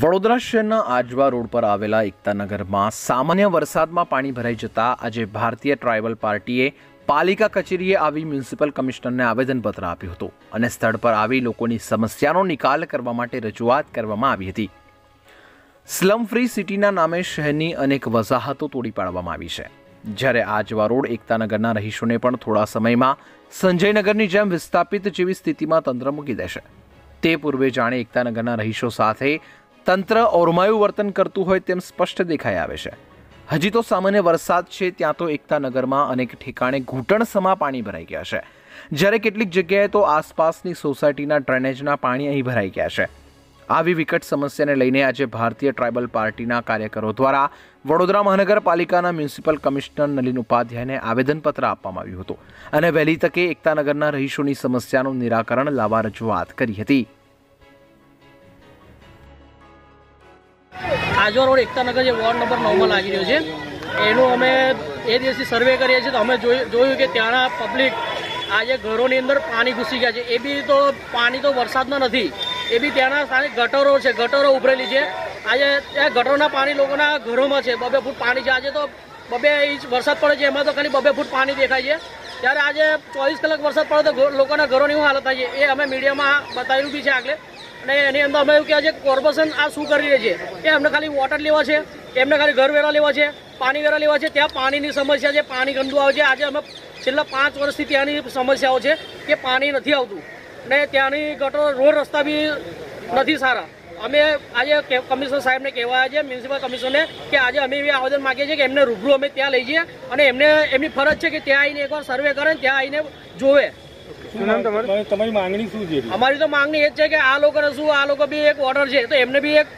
वडोदरा शहरना आजवा road पर आवेला एकता नगर में सामान्य वरसाद में पानी भराई जता आज भारतीय ट्राइबल पार्टीए पालिका कचेरीए आवी म्युनिसिपल कमिश्नर ने आवेदनपत्र आप्युं हतुं अने स्थळ पर आवी लोकोनी समस्यानो निकाल करवा माटे रजूआत करवामां आवी हती। स्लम फ्री सिटीना नामे शहरनी अनेक वजाहतो तोड़ी पाडवामां आवी छे, જ્યારે આજવા રોડ એકતા નગરના રહીશોને પણ થોડા સમયમાં સંજયનગરની જેમ વિસ્થાપિત જેવી સ્થિતિમાં તંત્ર મૂકી દેશે। તે પૂર્વે જાણે એકતા નગરના રહીશો સાથે તંત્ર ઓરમાયું વર્તન કરતું હોય તેમ સ્પષ્ટ દેખાઈ આવે છે। હજી તો સામાન્ય વરસાદ છે ત્યાં તો એકતા નગરમાં અનેક ઠેકાણે ઘૂંટણસમા પાણી ભરાઈ ગયા છે, જ્યારે કેટલીક જગ્યાએ તો આસપાસની સોસાયટીના ડ્રેનેજના પાણી અહીં ભરાઈ ગયા છે। આવી વિકટ સમસ્યાને લઈને આજે ભારતીય ટ્રાઇબલ પાર્ટીના કાર્યકરો દ્વારા વડોદરા મહાનગરપાલિકાના મ્યુનિસિપલ કમિશનર નલિન ઉપાધ્યાયને આવેદનપત્ર આપવામાં આવ્યું હતું અને વહેલી તકે એકતાનગરના રહીશોની સમસ્યાનું નિરાકરણ લાવવા રજૂઆત કરી હતી। આજવા રોડ એકતાનગર જે વોર્ડ નંબર 9 માં લાગી રહ્યો છે એનો અમે એ દિવસથી સર્વે કરીએ છીએ તો અમે જોયું કે ત્યાંના પબ્લિક આજે ઘરોની અંદર પાણી ઘૂસી ગયા છે। એ બી તો પાણી તો વરસાદના નથી, એ બી ત્યાંના સ્થાનિક ગટરો છે, ગટરો ઉભરેલી છે। આજે ત્યાં ગટરોના પાણી લોકોના ઘરોમાં છે, 2 ફૂટ પાણી છે। આજે તો 2 ઇંચ વરસાદ પડે છે એમાં તો ખાલી 2 ફૂટ પાણી દેખાય છે, ત્યારે આજે 24 કલાક વરસાદ પડે તો લોકોના ઘરોની શું હાલત થાય છે એ અમે મીડિયામાં બતાવ્યું બી છે આગળ। અને એની અંદર અમે કે આજે કોર્પોરેશન આ શું કરી રહી છે કે એમને ખાલી વોટર લેવા છે, એમને ખાલી ઘર વેરા લેવા છે, પાણી વેરા લેવા છે। ત્યાં પાણીની સમસ્યા છે, પાણી ગંદુ આવે છે। આજે અમે છેલ્લા 5 વર્ષથી ત્યાંની સમસ્યાઓ છે કે પાણી નથી આવતું ને ત્યાંની ગટર રોડ રસ્તા બી નથી સારા। અમે આજે કમિશનર સાહેબને કહેવાયા છે, મ્યુનિસિપલ કમિશનરને, કે આજે અમે એવી આવેદન માગીએ છીએ કે એમને રૂબરૂ અમે ત્યાં લઈ જઈએ અને એમની ફરજ છે કે ત્યાં આવીને એકવાર સર્વે કરે, ત્યાં આવીને જોવે। તમારી માંગણી શું છે? અમારી તો માંગણી એ જ છે કે આ લોકોને શું, આ લોકો બી એક ઓર્ડર છે તો એમને બી એક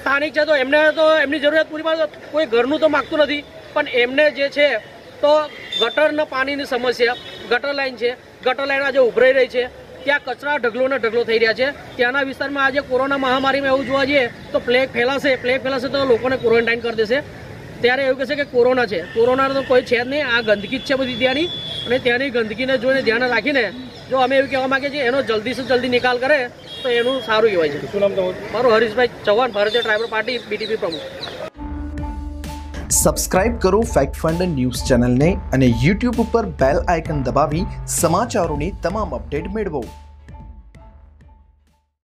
સ્થાનિક છે તો એમને તો એમની જરૂરિયાત પૂરી પાડે, કોઈ ઘરનું તો માગતું નથી પણ એમને જે છે તો ગટરના પાણીની સમસ્યા, ગટર લાઇન છે, ગટર લાઇન આજે ઉભરાઈ રહી છે, ત્યાં કચરા ઢગલોને ઢગલો થઈ રહ્યા છે। ત્યાંના વિસ્તારમાં આજે કોરોના મહામારીમાં એવું જોવા જઈએ તો પ્લેગ ફેલાશે તો લોકોને ક્વોરન્ટાઇન કરી દેશે, ત્યારે એવું કહેશે કે કોરોના છે। કોરોના તો કોઈ છે જ નહીં, આ ગંદકી જ છે બધી ત્યાંની, અને ત્યાંની ગંદકીને જોઈને ધ્યાન રાખીને જો અમે એવું કહેવા માગીએ છીએ એનો જલ્દીથી જલ્દી નિકાલ કરે તો એનું સારું કહેવાય છે। શું નામ તમારું? મારું Harishbhai Chauhan, Bharatiya tribal party BTP પ્રમુખ। सब्सक्राइब करो फैक्ट फाइंडर न्यूज़ चैनल ने अने यूट्यूब पर बेल आइकन दबावी समाचारों ने तमाम अपडेट मेळवो।